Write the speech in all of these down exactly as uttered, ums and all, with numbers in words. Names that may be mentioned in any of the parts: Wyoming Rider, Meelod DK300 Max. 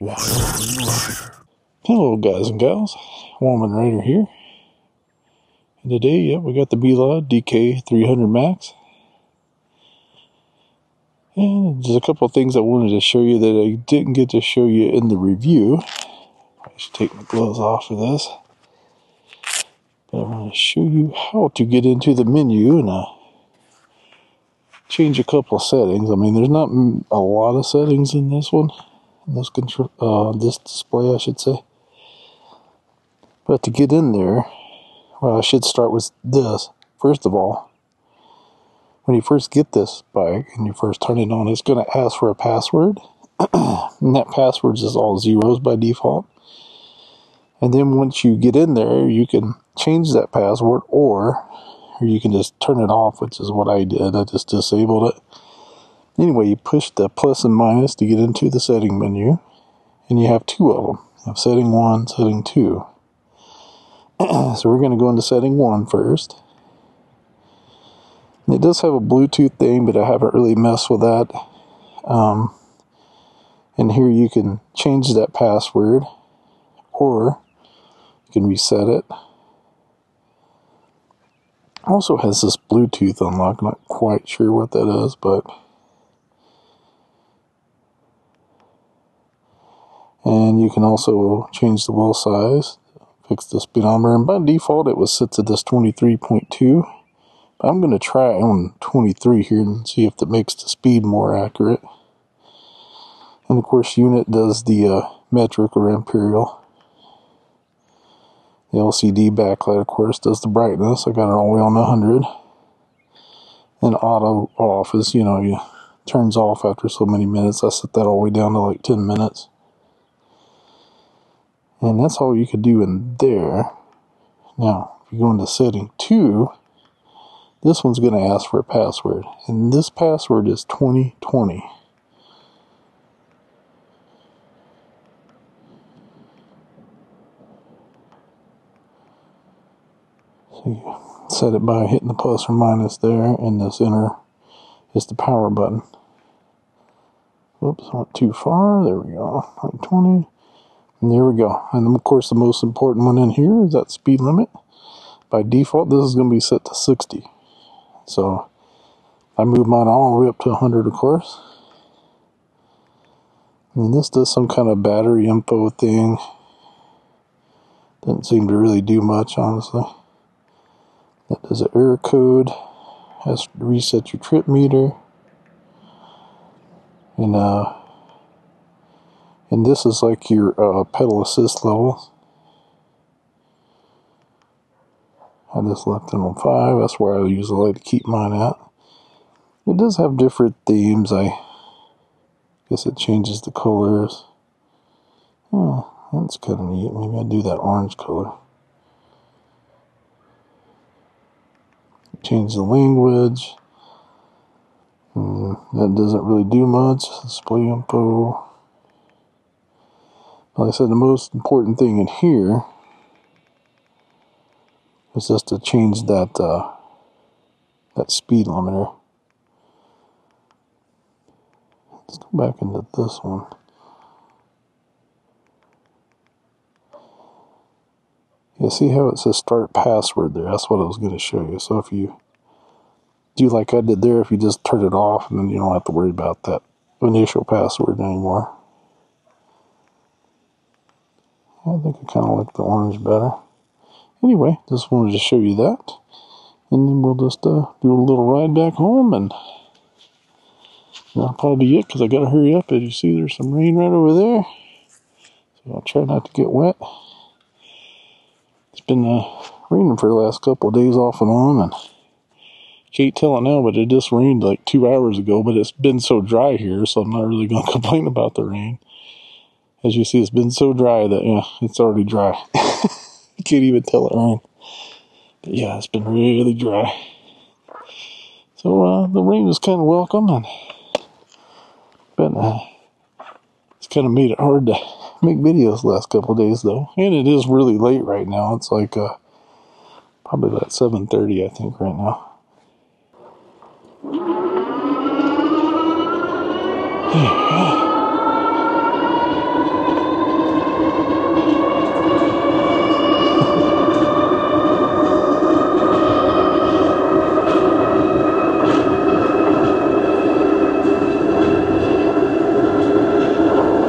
Wyoming Rider. Hello guys and gals, Wyoming Rider here. And today, yep, we got the Meelod D K three hundred Max. And there's a couple of things I wanted to show you that I didn't get to show you in the review. I should take my gloves off for this. But I want to show you how to get into the menu and uh, change a couple of settings. I mean, there's not a lot of settings in this one. This control, uh, this display, I should say. But to get in there, well, I should start with this. First of all, when you first get this bike and you first turn it on, it's going to ask for a password. And that password is all zeros by default. And then once you get in there, you can change that password, or, or you can just turn it off, which is what I did. I just disabled it. Anyway, you push the plus and minus to get into the setting menu, and you have two of them. You have setting one, setting two. So we're going to go into setting one first. And it does have a Bluetooth thing, but I haven't really messed with that. Um, and here you can change that password, or you can reset it. Also has this Bluetooth unlock. Not quite sure what that is, but. And you can also change the wheel size, fix the speedometer, and by default it was sits at this twenty-three point two. I'm going to try on twenty-three here and see if that makes the speed more accurate. And of course unit does the uh, metric or imperial. The L C D backlight of course does the brightness. I got it all the way on one hundred. And auto off is, you know, you turns off after so many minutes. I set that all the way down to like ten minutes. And that's all you could do in there. Now, if you go into setting two, this one's going to ask for a password. And this password is twenty twenty. So you set it by hitting the plus or minus there, and this enter is the power button. Oops, I went too far. There we go. twenty twenty. And there we go. And of course the most important one in here is that speed limit. By default this is going to be set to sixty. So I moved mine all the way up to one hundred of course. And this does some kind of battery info thing. Doesn't seem to really do much honestly. That does an error code. Has to reset your trip meter. And uh And this is like your uh, pedal assist level. I just left it on five. That's where I usually like to keep mine at. It does have different themes. I guess it changes the colors. Oh, that's kind of neat. Maybe I'll do that orange color. Change the language. Mm, that doesn't really do much. Display info. Like I said, the most important thing in here is just to change that uh, that speed limiter. Let's go back into this one. You see how it says start password there? That's what I was going to show you. So if you do like I did there, if you just turn it off, then you don't have to worry about that initial password anymore. I think I kind of like the orange better. Anyway, just wanted to show you that. And then we'll just uh, do a little ride back home. And that'll probably be it because I got to hurry up. As you see, there's some rain right over there. So I'll try not to get wet. It's been uh, raining for the last couple of days off and on. And can't tell it now, but it just rained like two hours ago. But it's been so dry here, so I'm not really going to complain about the rain. As you see, it's been so dry that, yeah, it's already dry. You can't even tell it rained. But, yeah, it's been really dry. So, uh, the rain was kind of welcome. And, but uh, it's kind of made it hard to make videos the last couple of days, though. And it is really late right now. It's like uh, probably about seven thirty, I think, right now. Yeah.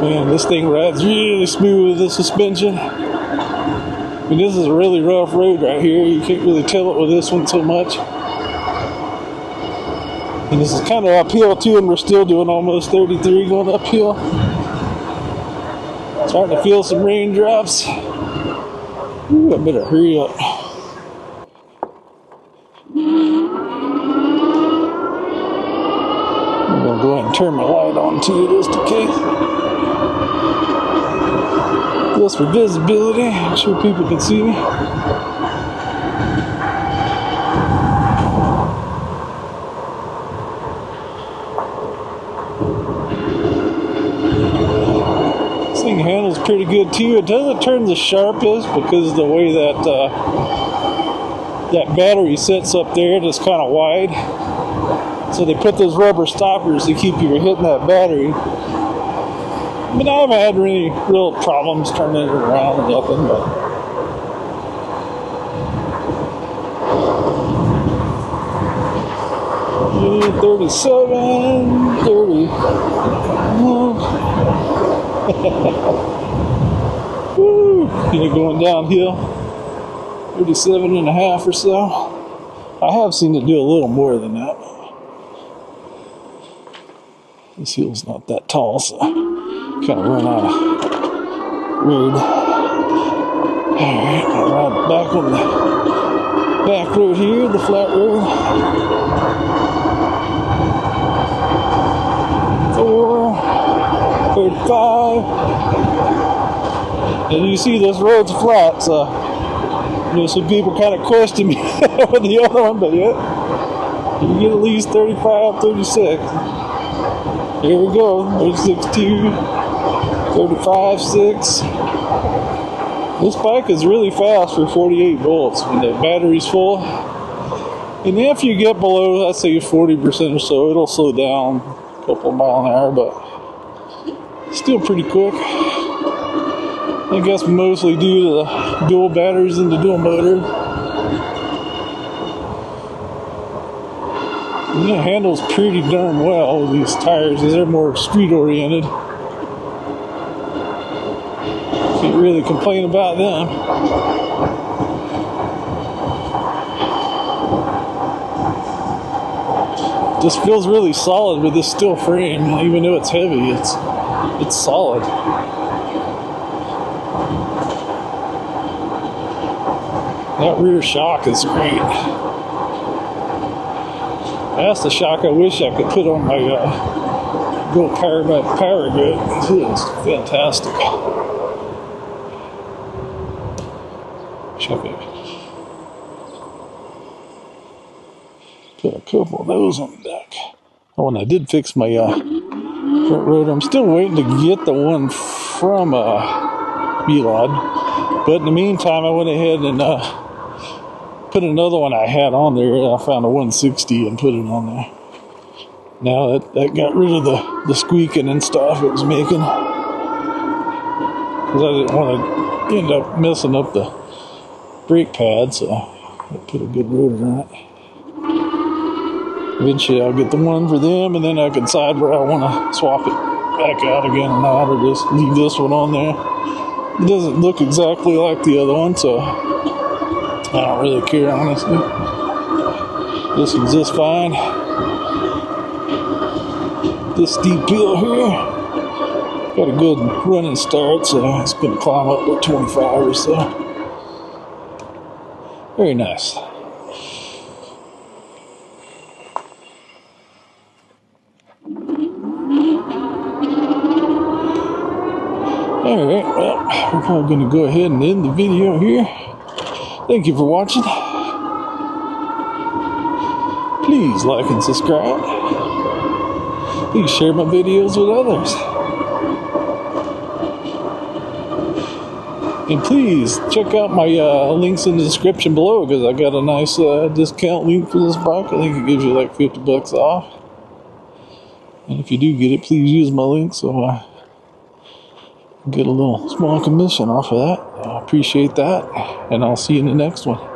Man, this thing rides really smooth with the suspension. I mean, this is a really rough road right here. You can't really tell it with this one so much. And this is kind of uphill too, and we're still doing almost thirty-three going uphill. Starting to feel some raindrops. Ooh, I better hurry up. I'm gonna go ahead and turn my light on too, just in case. Just for visibility, I'm sure people can see me. Thing handles pretty good too. It doesn't turn the sharpest because of the way that uh, that battery sits up there. It's kind of wide, so they put those rubber stoppers to keep you from hitting that battery. But I haven't had any real problems turning it around or nothing. But thirty-seven, thirty. Woo! Yeah, going downhill, thirty-seven and a half or so. I have seen it do a little more than that. This hill's not that tall, so kind of run out of road. Alright, I'll ride back on the back road here, the flat road. Four, thirty-five. And you see this road's flat, so you know, some people kind of question me with the other one, but yeah, you get at least thirty-five, thirty-six. Here we go, thirty-six, two, thirty-five, six. This bike is really fast for forty-eight volts when the battery's full. And if you get below, let's say forty percent or so, it'll slow down a couple mile an hour, but still pretty quick. I guess mostly due to the dual batteries and the dual motor. And it handles pretty darn well, these tires, as they're more street oriented. Can't really complain about them. Just feels really solid with this steel frame, even though it's heavy. It's It's solid. That rear shock is great. That's the shock I wish I could put on my uh, Go Power by Power Grip. It is fantastic. Check it. Put a couple of those on the deck. Oh, and I did fix my uh, front rotor. I'm still waiting to get the one from uh, Meelod, but in the meantime I went ahead and uh, put another one I had on there. I found a one sixty and put it on there. Now that, that got rid of the, the squeaking and stuff it was making, because I didn't want to end up messing up the brake pad, so I put a good rotor on it. Eventually I'll get the one for them, and then I can decide where I want to swap it back out again or not, or just leave this one on there. It doesn't look exactly like the other one, so I don't really care, honestly. This one's just fine. This steep hill here, got a good running start, so it's going to climb up to twenty-five or so. Very nice. Alright, well, we're probably going to go ahead and end the video here. Thank you for watching. Please like and subscribe. Please share my videos with others. And please check out my uh, links in the description below, because I got a nice uh, discount link for this bike. I think it gives you like fifty bucks off. And if you do get it, please use my link so I get a little small commission off of that. I appreciate that, and I'll see you in the next one.